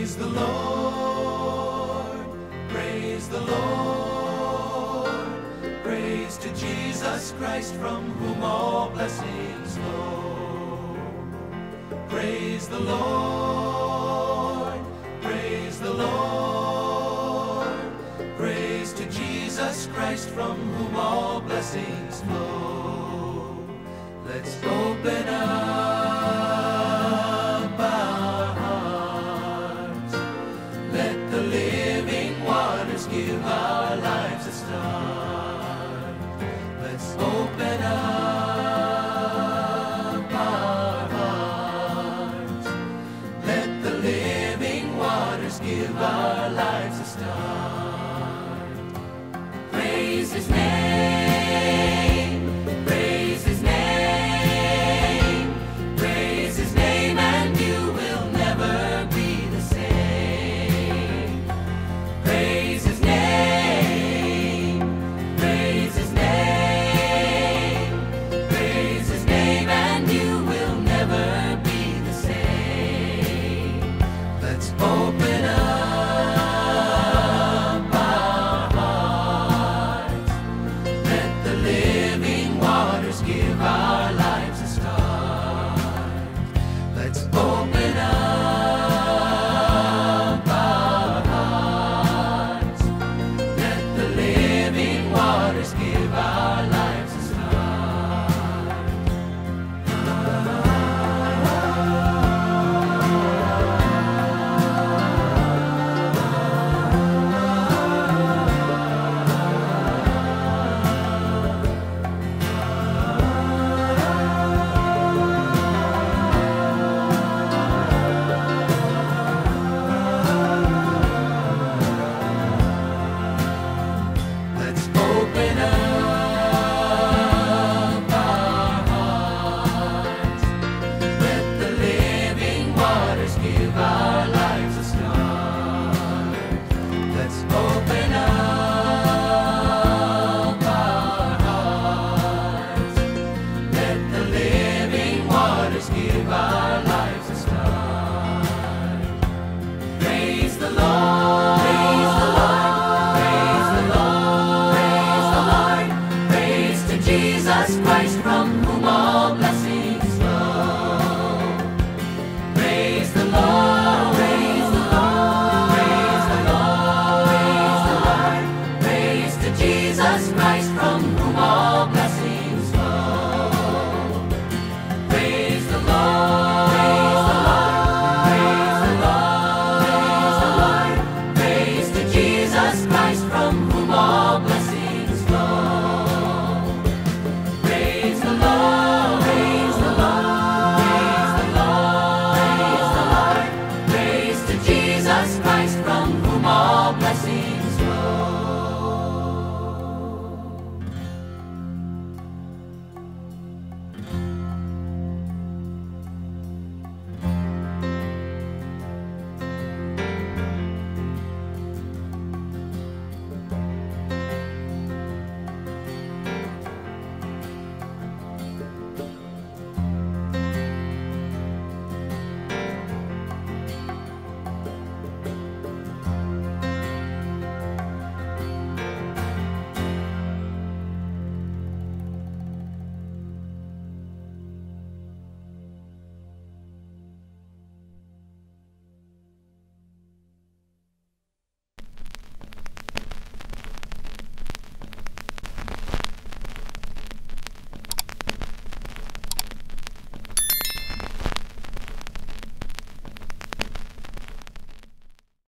Praise the Lord, praise the Lord, praise to Jesus Christ from whom all blessings flow. Praise the Lord, praise the Lord, praise to Jesus Christ from whom all blessings flow. Let's open up our lives a start. Let's open up our hearts. Let the living waters give our lives a start. Praise His name. Praise His name. Praise His name and you will never be the same. Praise His name. Open up our hearts. Let the living waters give our lives a start. Let's open up our hearts. Let the living waters give our lives a start. Give